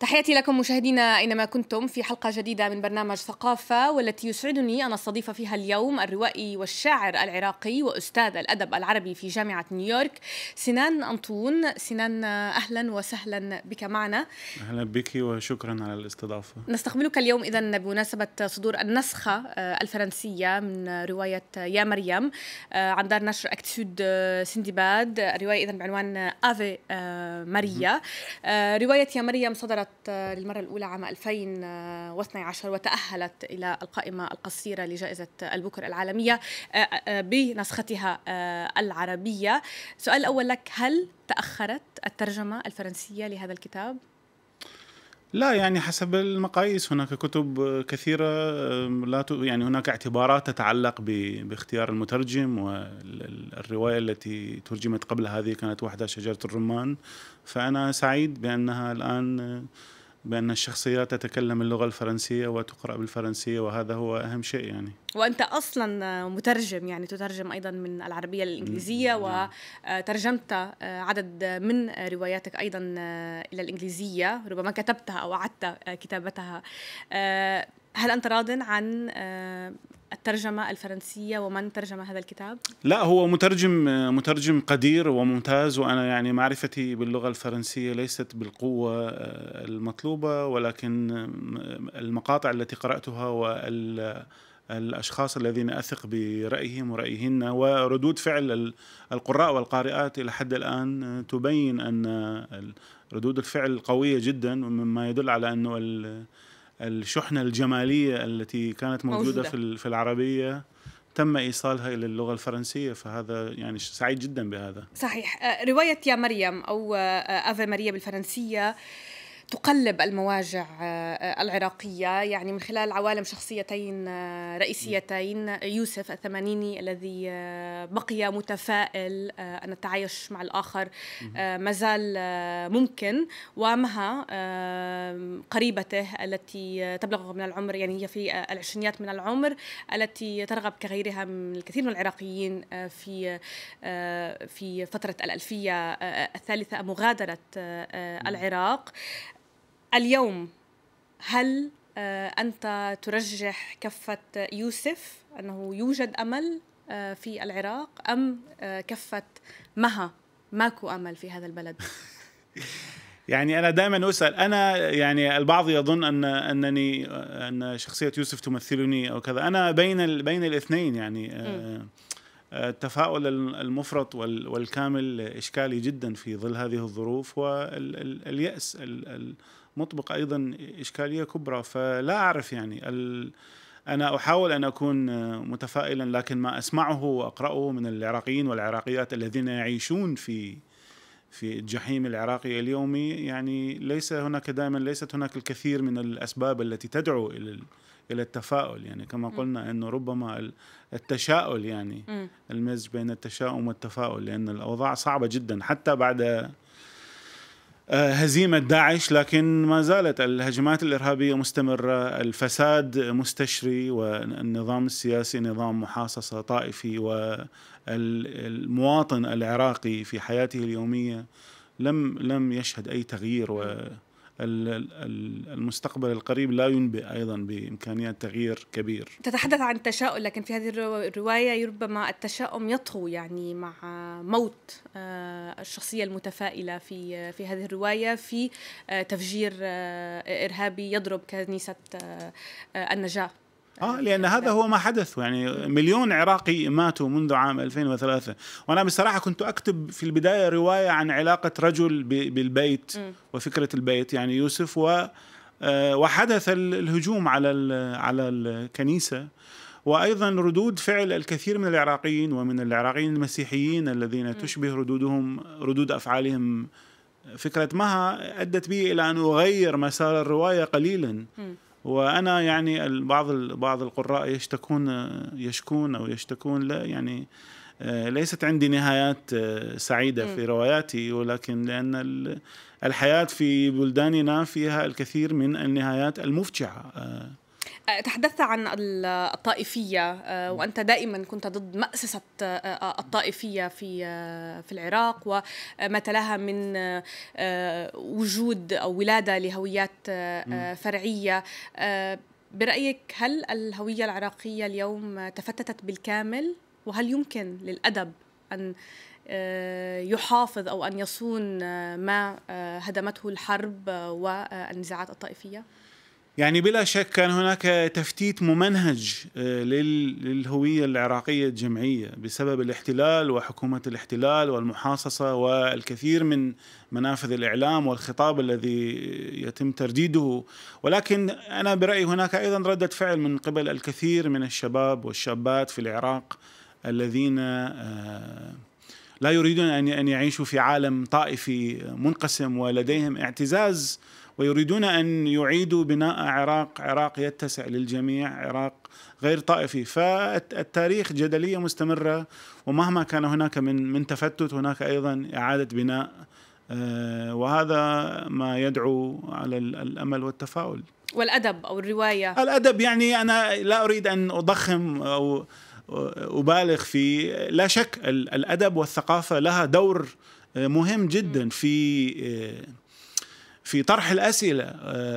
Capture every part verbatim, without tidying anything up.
تحياتي لكم مشاهدينا أينما كنتم في حلقة جديدة من برنامج ثقافة، والتي يسعدني أن أستضيف فيها اليوم الروائي والشاعر العراقي وأستاذ الأدب العربي في جامعة نيويورك سنان أنطون. سنان، أهلا وسهلا بك معنا. أهلا بك وشكرا على الاستضافة. نستقبلك اليوم إذن بمناسبة صدور النسخة الفرنسية من رواية يا مريم عن دار نشر أكت سود سندباد، الرواية إذن بعنوان أفي ماريا. رواية يا مريم صدرت للمرة الأولى عام ألفين واثني عشر وتأهلت إلى القائمة القصيرة لجائزة البوكر العالمية بنسختها العربية. سؤال أول لك، هل تأخرت الترجمة الفرنسية لهذا الكتاب؟ لا، يعني حسب المقاييس هناك كتب كثيرة لا ت... يعني هناك اعتبارات تتعلق ب... باختيار المترجم، والرواية التي ترجمت قبل هذه كانت واحدة شجرة الرمان، فأنا سعيد بأنها الآن بأن الشخصيات تتكلم اللغة الفرنسية وتقرأ بالفرنسية، وهذا هو أهم شيء. يعني وأنت أصلا مترجم، يعني تترجم أيضا من العربية للإنجليزية، وترجمت عدد من رواياتك أيضا إلى الإنجليزية، ربما كتبتها أو أعدت كتابتها. هل أنت راضٍ عن الترجمة الفرنسية ومن ترجم هذا الكتاب؟ لا، هو مترجم مترجم قدير وممتاز، وأنا يعني معرفتي باللغة الفرنسية ليست بالقوة المطلوبة، ولكن المقاطع التي قرأتها والأشخاص الذين أثق برأيهم ورأيهن وردود فعل القراء والقارئات إلى حد الآن تبين أن ردود الفعل قوية جدا، مما يدل على أنه الشحنة الجمالية التي كانت موجودة, موجودة. في, في العربية تم إيصالها إلى اللغة الفرنسية، فهذا يعني سعيد جدا بهذا. صحيح. رواية يا مريم أو أفي ماريا بالفرنسية تقلب المواجع العراقية، يعني من خلال عوالم شخصيتين رئيسيتين، يوسف الثمانيني الذي بقي متفائل أن التعايش مع الآخر مازال ممكن، ومها قريبته التي تبلغ من العمر، يعني هي في العشرينيات من العمر، التي ترغب كغيرها من الكثير من العراقيين في في فترة الألفية الثالثة مغادرة العراق. اليوم هل أنت ترجح كفة يوسف أنه يوجد أمل في العراق، أم كفة مها ماكو أمل في هذا البلد؟ يعني أنا دائما أسأل، أنا يعني البعض يظن أن أنني أن شخصية يوسف تمثلني أو كذا، أنا بين بين الاثنين. يعني التفاؤل المفرط والكامل إشكالي جدا في ظل هذه الظروف، واليأس المطبق أيضا إشكالية كبرى، فلا أعرف. يعني أنا أحاول أن أكون متفائلا، لكن ما أسمعه وأقرأه من العراقيين والعراقيات الذين يعيشون في في الجحيم العراقي اليومي، يعني ليس هناك دائما ليست هناك الكثير من الأسباب التي تدعو إلى إلى التفاؤل. يعني كما قلنا أنه ربما التشاؤل، يعني المزج بين التشاؤم والتفاؤل، لأن الأوضاع صعبة جدا حتى بعد هزيمة داعش، لكن ما زالت الهجمات الإرهابية مستمرة، الفساد مستشري، والنظام السياسي نظام محاصصة طائفي، والمواطن العراقي في حياته اليومية لم لم يشهد أي تغيير، و المستقبل القريب لا ينبئ أيضا بإمكانيات تغيير كبير. تتحدث عن التشاؤم، لكن في هذه الرواية ربما التشاؤم يطغو، يعني مع موت الشخصية المتفائلة في في هذه الرواية في تفجير إرهابي يضرب كنيسة النجاة. آه لأن هذا هو ما حدث، يعني مليون عراقي ماتوا منذ عام ألفين وثلاثة، وأنا بصراحة كنت أكتب في البداية رواية عن علاقة رجل بالبيت وفكرة البيت، يعني يوسف، وحدث الهجوم على على الكنيسة، وأيضا ردود فعل الكثير من العراقيين، ومن العراقيين المسيحيين الذين تشبه ردودهم ردود أفعالهم فكرة مها، أدت بي إلى أن أغير مسار الرواية قليلا. وأنا يعني بعض بعض القراء يشتكون يشكون أو يشتكون لا، يعني ليست عندي نهايات سعيدة في رواياتي، ولكن لأن الحياة في بلداننا فيها الكثير من النهايات المفجعة. تحدثت عن الطائفية، وأنت دائما كنت ضد مأسسة الطائفية في في العراق وما تلاها من وجود أو ولادة لهويات فرعية. برأيك هل الهوية العراقية اليوم تفتتت بالكامل؟ وهل يمكن للأدب أن يحافظ أو أن يصون ما هدمته الحرب والنزاعات الطائفية؟ يعني بلا شك كان هناك تفتيت ممنهج للهوية العراقية الجمعية بسبب الاحتلال وحكومة الاحتلال والمحاصصة والكثير من منافذ الإعلام والخطاب الذي يتم ترديده. ولكن أنا برأيي هناك أيضا ردة فعل من قبل الكثير من الشباب والشابات في العراق الذين لا يريدون أن يعيشوا في عالم طائفي منقسم ولديهم اعتزاز، ويريدون أن يعيدوا بناء عراق، عراق يتسع للجميع، عراق غير طائفي. فالتاريخ جدلية مستمرة، ومهما كان هناك من من تفتت هناك أيضا إعادة بناء، وهذا ما يدعو على الأمل والتفاؤل. والأدب أو الرواية؟ الأدب يعني أنا لا أريد أن أضخم أو أبالغ في، لا شك الأدب والثقافة لها دور مهم جدا في في طرح الأسئلة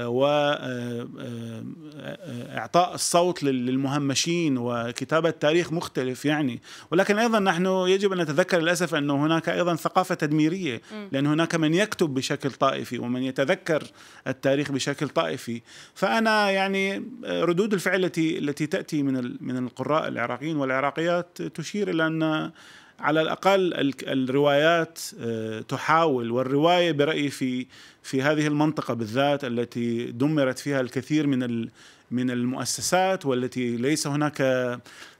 وإعطاء الصوت للمهمشين وكتابة تاريخ مختلف يعني. ولكن أيضا نحن يجب أن نتذكر للأسف أنه هناك أيضا ثقافة تدميرية، لأن هناك من يكتب بشكل طائفي ومن يتذكر التاريخ بشكل طائفي. فأنا يعني ردود الفعل التي التي تأتي من من القراء العراقيين والعراقيات تشير إلى أن على الأقل الروايات تحاول، والرواية برأيي في في هذه المنطقة بالذات التي دمرت فيها الكثير من من المؤسسات، والتي ليس هناك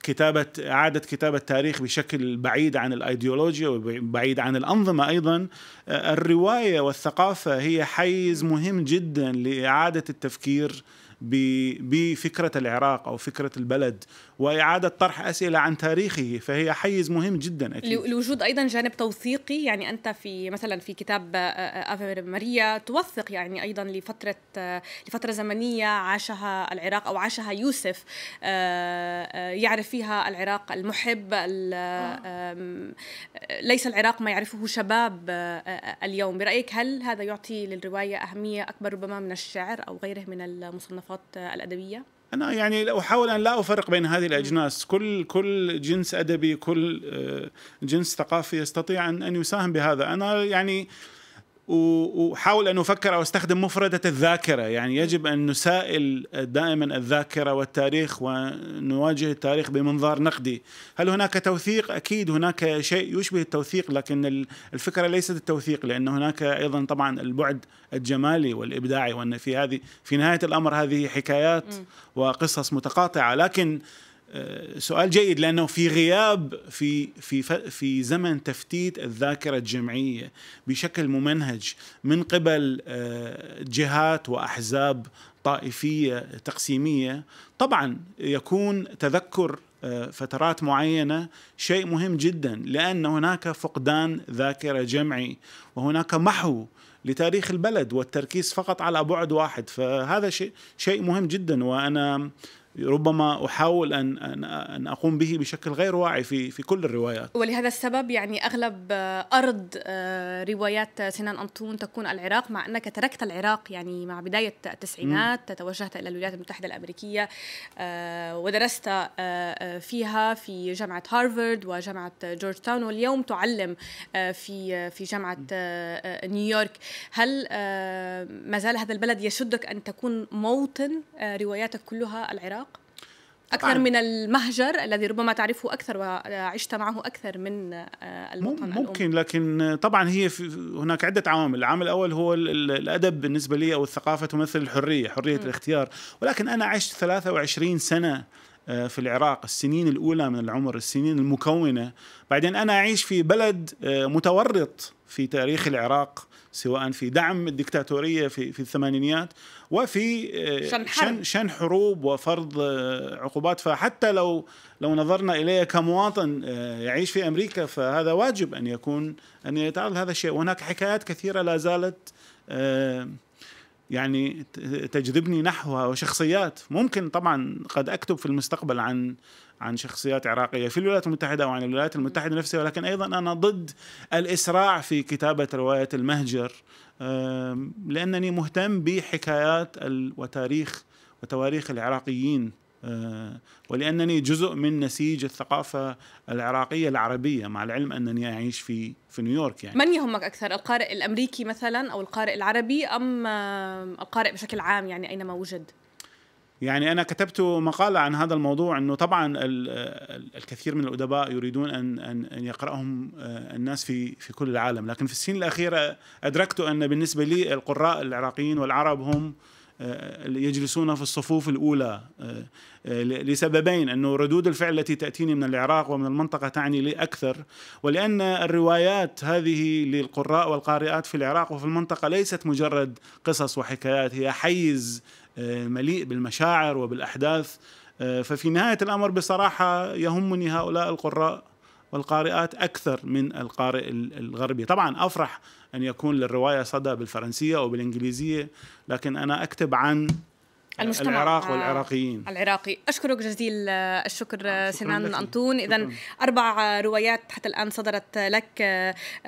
كتابة إعادة كتابة تاريخ بشكل بعيد عن الأيديولوجيا وبعيد عن الأنظمة. أيضا الرواية والثقافة هي حيز مهم جدا لإعادة التفكير بفكرة العراق أو فكرة البلد، وإعادة طرح أسئلة عن تاريخه، فهي حيز مهم جدا أكيد. لوجود أيضا جانب توثيقي، يعني أنت في مثلا في كتاب أفي ماريا توثق يعني أيضا لفترة لفترة زمنية عاشها العراق أو عاشها يوسف، يعرف فيها العراق المحب، ليس العراق ما يعرفه شباب اليوم. برأيك هل هذا يعطي للرواية أهمية أكبر ربما من الشعر أو غيره من المصنفات الأدبية؟ أنا يعني أحاول أن لا أفرق بين هذه الأجناس، كل كل جنس أدبي، كل جنس ثقافي يستطيع أن أن يساهم بهذا. أنا يعني وأحاول أن أفكر أو أستخدم مفردة الذاكرة، يعني يجب أن نسائل دائما الذاكرة والتاريخ ونواجه التاريخ بمنظار نقدي. هل هناك توثيق؟ أكيد هناك شيء يشبه التوثيق، لكن الفكرة ليست التوثيق، لأن هناك أيضا طبعا البعد الجمالي والإبداعي، وأن في هذه في نهاية الأمر هذه حكايات وقصص متقاطعة. لكن سؤال جيد، لأنه في غياب في في في زمن تفتيت الذاكرة الجمعية بشكل ممنهج من قبل جهات وأحزاب طائفية تقسيمية، طبعا يكون تذكر فترات معينة شيء مهم جدا، لأن هناك فقدان ذاكرة جمعي وهناك محو لتاريخ البلد والتركيز فقط على بعد واحد. فهذا شيء شيء مهم جدا، وأنا ربما أحاول أن أن أقوم به بشكل غير واعي في في كل الروايات. ولهذا السبب يعني أغلب أرض روايات سنان أنطون تكون العراق، مع أنك تركت العراق يعني مع بداية التسعينات، توجهت إلى الولايات المتحدة الأمريكية ودرست فيها في جامعة هارفارد وجامعة جورج تاون، واليوم تعلم في في جامعة نيويورك. هل ما زال هذا البلد يشدك أن تكون موطن رواياتك كلها العراق أكثر من المهجر الذي ربما تعرفه أكثر وعشت معه أكثر من الموطن ممكن الأم؟ لكن طبعا هي هناك عدة عوامل. العامل الأول هو الأدب بالنسبة لي أو الثقافة تمثل الحرية، حرية م. الاختيار. ولكن أنا عشت ثلاثة وعشرين سنة في العراق، السنين الأولى من العمر، السنين المكونة. بعدين أنا أعيش في بلد متورط في تاريخ العراق، سواء في دعم الدكتاتورية في في الثمانينيات وفي شن, شن حروب وفرض عقوبات. فحتى لو لو نظرنا إليه كمواطن يعيش في أمريكا، فهذا واجب أن يكون أن يتعرض هذا الشيء. وهناك حكايات كثيرة لا زالت يعني تجذبني نحوها وشخصيات. ممكن طبعا قد أكتب في المستقبل عن عن شخصيات عراقية في الولايات المتحدة وعن الولايات المتحدة نفسها، ولكن أيضا أنا ضد الإسراع في كتابة رواية المهجر، لأنني مهتم بحكايات وتاريخ وتواريخ العراقيين، ولأنني جزء من نسيج الثقافة العراقية العربية، مع العلم أنني أعيش في في نيويورك. يعني من يهمك أكثر، القارئ الأمريكي مثلا أو القارئ العربي أم القارئ بشكل عام يعني أينما وجد؟ يعني أنا كتبت مقالة عن هذا الموضوع، أنه طبعا الكثير من الأدباء يريدون أن أن يقرأهم الناس في في كل العالم، لكن في السنين الأخيرة أدركت أن بالنسبة لي القراء العراقيين والعرب هم يجلسون في الصفوف الأولى، لسببين: أنه ردود الفعل التي تأتيني من العراق ومن المنطقة تعني لي أكثر، ولأن الروايات هذه للقراء والقارئات في العراق وفي المنطقة ليست مجرد قصص وحكايات، هي حيز مليء بالمشاعر وبالأحداث. ففي نهاية الأمر بصراحة يهمني هؤلاء القراء والقارئات أكثر من القارئ الغربي. طبعا أفرح أن يكون للرواية صدى بالفرنسية أو بالإنجليزية، لكن أنا أكتب عن المجتمع العراق والعراقيين العراقي. أشكرك جزيل الشكر سنان أنطون. إذا أربع روايات حتى الآن صدرت لك،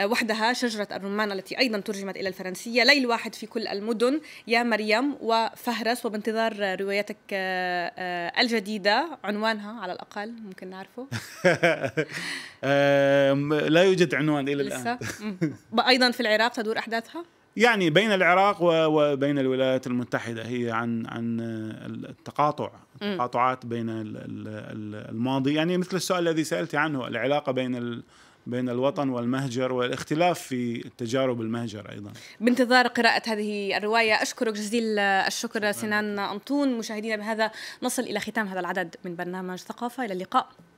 وحدها شجرة الرمان التي أيضا ترجمت إلى الفرنسية، ليل واحد في كل المدن، يا مريم، وفهرس. وبانتظار روايتك الجديدة، عنوانها على الأقل ممكن نعرفه؟ لا يوجد عنوان إلى الآن. أيضا في العراق تدور أحداثها؟ يعني بين العراق وبين الولايات المتحدة، هي عن عن التقاطع، التقاطعات بين الماضي، يعني مثل السؤال الذي سألت عنه، العلاقة بين بين الوطن والمهجر والاختلاف في تجارب المهجر. أيضا بانتظار قراءة هذه الرواية. أشكرك جزيل الشكر سنان أنطون. مشاهدينا، بهذا نصل إلى ختام هذا العدد من برنامج ثقافة، إلى اللقاء.